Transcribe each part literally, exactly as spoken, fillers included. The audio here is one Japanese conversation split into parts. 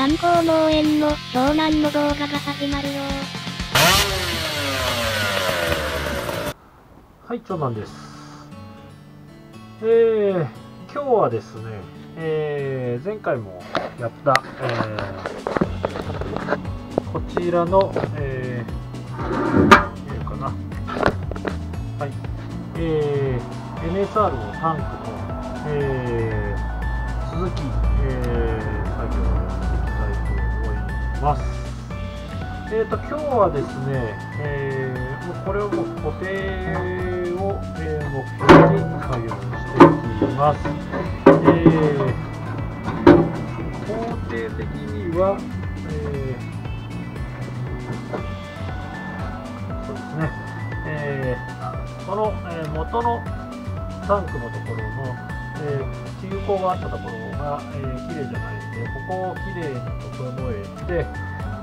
観光農園の遭難の動画が始まるよ。はい、遭難です。えー、今日はですね、えー、前回もやった、えー、こちらの、えー、見えるかな、はい、えー、エヌエスアール のタンクの、えー、続き、えー、作業をしていきたいと思います。えーと、今日はですね、えー、もうこれをもう固定を、えー、目標に作業していきます。えー、工程的には、えー、そうですね、えー、この、えー、元のタンクのところの、えー、休口があったところが、えー、きれいじゃないので、ここをきれいに整えて、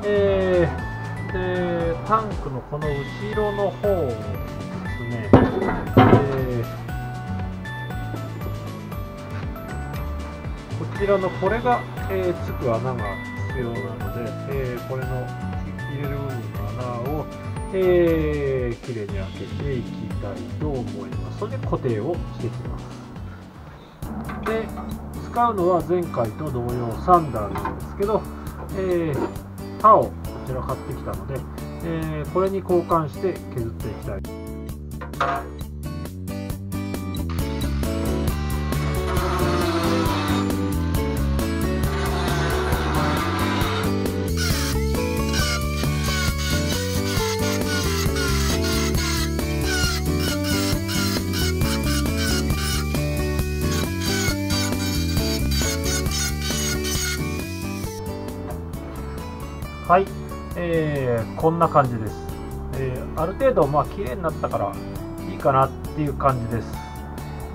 えーでタンクのこの後ろの方をですね、えー、こちらのこれが、えー、つく穴が必要なので、えー、これの入れる部分の穴を、えー、きれいに開けていきたいと思います。それで固定をしていきます。で使うのは前回と同様サンダーなんですけど、えー、刃をこちら買ってきたので、えー、これに交換して削っていきたい。はい。えー、こんな感じです。えー、ある程度まあ綺麗になったからいいかなっていう感じです。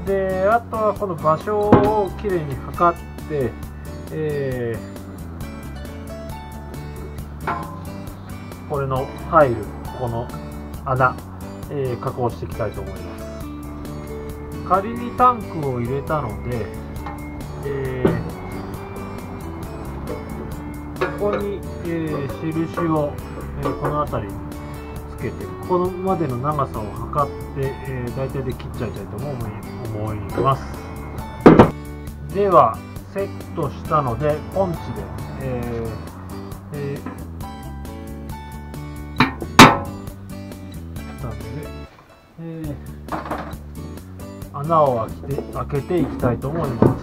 であとはこの場所を綺麗に測って、えー、これの入るこの穴、えー、加工していきたいと思います。仮にタンクを入れたので、えーここに、えー、印を、えー、この辺りにつけて、ここまでの長さを測って、えー、大体で切っちゃいたいと思います。ではセットしたのでポンチで、えーえーなのでえー、穴を開けて、開けていきたいと思います。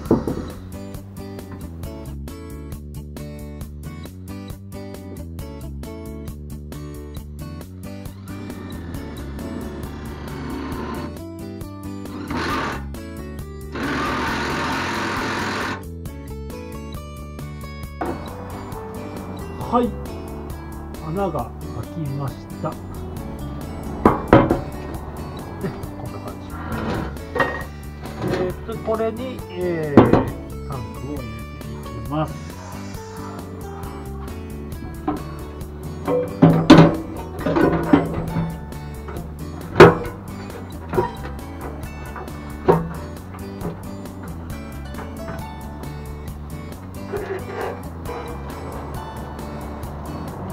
はい、穴が開きました。で、こんな感じ。えー、っとこれに、えー、タンクを入れていきます。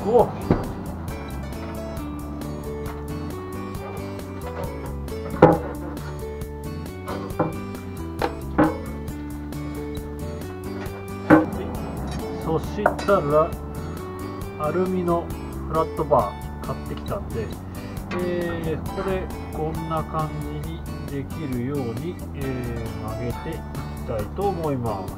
おそしたらアルミのフラットバー買ってきたんで、えー、これこんな感じにできるように、えー、曲げていきたいと思います。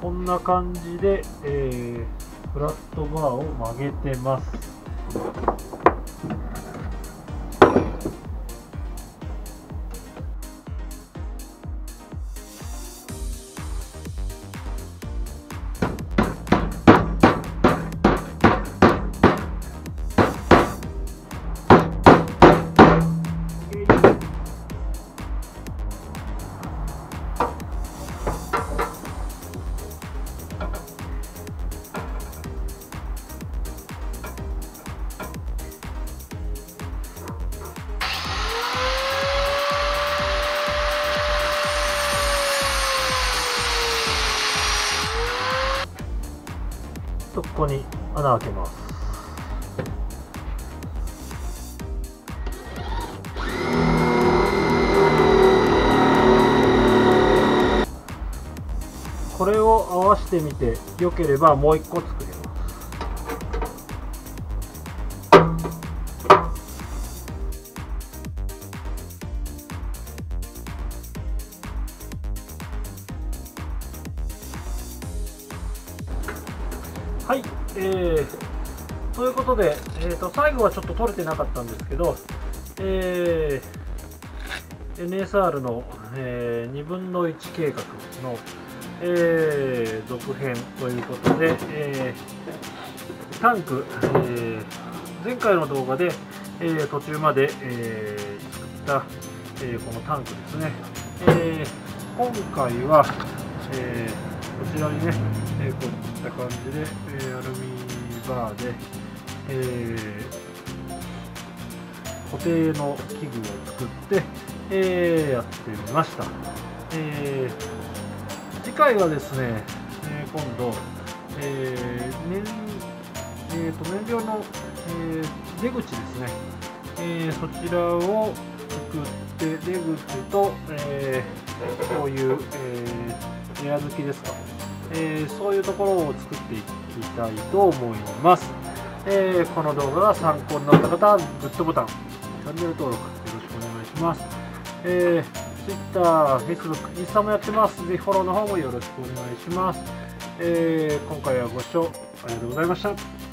こんな感じで、えー、フラットバーを曲げてます。とここに穴開けます。これを合わせてみて良ければもう一個作れます。はい、えー、ということで、えーと、最後はちょっと取れてなかったんですけど、えー、エヌエスアール の、えー、にぶんのいち計画の、えー、続編ということで、えー、タンク、えー、前回の動画で、えー、途中まで、えー、作った、えー、このタンクですね、えー、今回は、えーこちらにね、えー、こういった感じで、えー、アルミバーで、えー、固定の器具を作って、えー、やってみました。えー、次回はですね、えー、今度、えー燃えー、と燃料の、えー、出口ですね、えー、そちらを作って出口と、えー、こういう、えーエア付きですか、えー、そういうところを作っていきたいと思います、えー、この動画が参考になった方はグッドボタン、チャンネル登録よろしくお願いします、えー、Twitter、Facebook、インスタもやってます。ぜひフォローの方もよろしくお願いします、えー、今回はご視聴ありがとうございました。